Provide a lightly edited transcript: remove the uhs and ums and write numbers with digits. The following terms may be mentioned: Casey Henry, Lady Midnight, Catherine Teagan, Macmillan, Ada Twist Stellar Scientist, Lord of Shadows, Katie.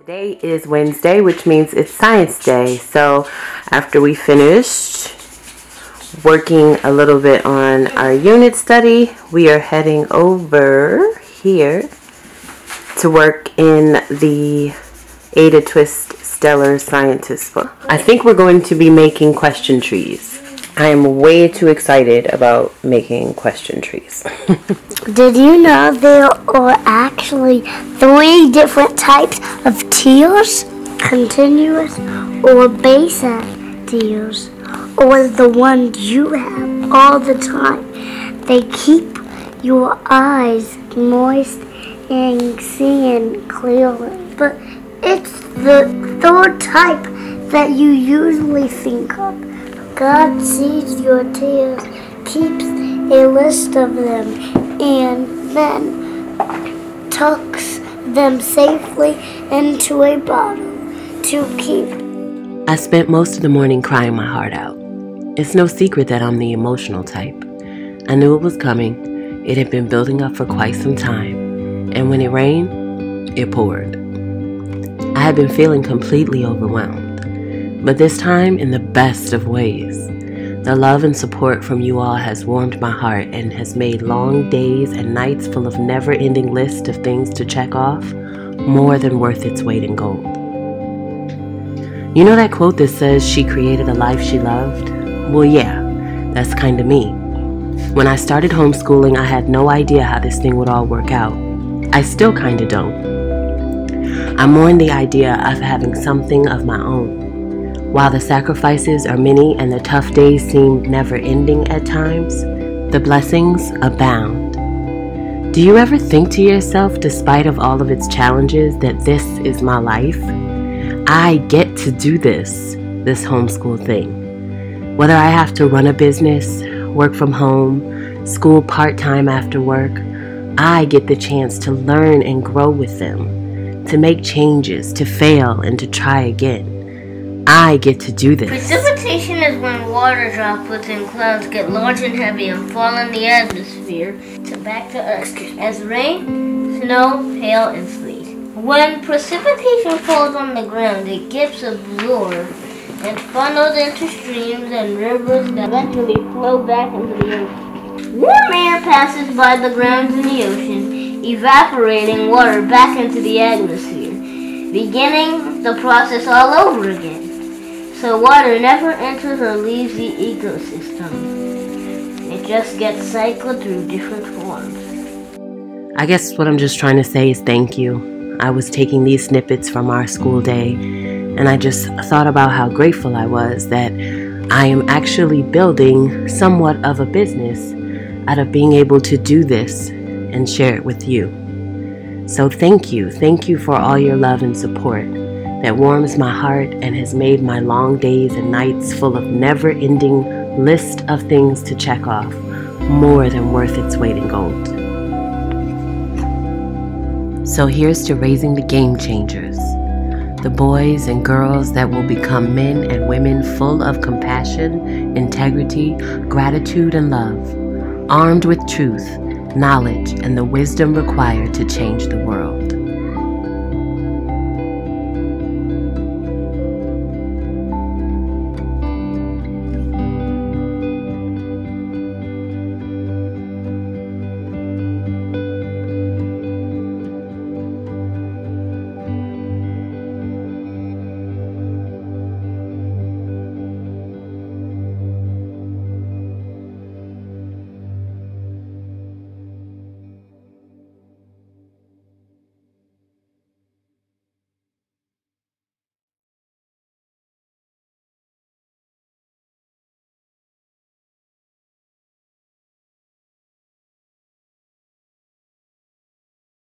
Today is Wednesday, which means it's science day. So after we finished working a little bit on our unit study, we are heading over here to work in the Ada Twist Stellar Scientist book. I think we're going to be making question trees. I am way too excited about making question trees. Did you know there are actually 3 different types of tiers? Continuous or basic tiers, or the one you have all the time. They keep your eyes moist and seeing clearly. But it's the 3rd type that you usually think of. God sees your tears, keeps a list of them, and then tucks them safely into a bottle to keep. I spent most of the morning crying my heart out. It's no secret that I'm the emotional type. I knew it was coming. It had been building up for quite some time, and when it rained, it poured. I had been feeling completely overwhelmed. But this time in the best of ways. The love and support from you all has warmed my heart and has made long days and nights full of never-ending lists of things to check off more than worth its weight in gold. You know that quote that says she created a life she loved? Well, yeah, that's kind of me. When I started homeschooling, I had no idea how this thing would all work out. I still kind of don't. I mourn the idea of having something of my own. While the sacrifices are many and the tough days seem never-ending at times, the blessings abound. Do you ever think to yourself, despite of all of its challenges, that this is my life? I get to do this homeschool thing. Whether I have to run a business, work from home, school part-time after work, I get the chance to learn and grow with them, to make changes, to fail, and to try again. I get to do this. Precipitation is when water droplets and clouds get large and heavy and fall in the atmosphere back to us as rain, snow, hail, and sleet. When precipitation falls on the ground, it gets absorbed and funneled into streams and rivers that eventually flow back into the ocean. Warm air passes by the ground in the ocean, evaporating water back into the atmosphere, beginning the process all over again. So water never enters or leaves the ecosystem. It just gets cycled through different forms. I guess what I'm just trying to say is thank you. I was taking these snippets from our school day, and I just thought about how grateful I was that I am actually building somewhat of a business out of being able to do this and share it with you. So thank you for all your love and support that warms my heart and has made my long days and nights full of never-ending list of things to check off more than worth its weight in gold. So here's to raising the game changers, the boys and girls that will become men and women full of compassion, integrity, gratitude, and love, armed with truth, knowledge, and the wisdom required to change the world.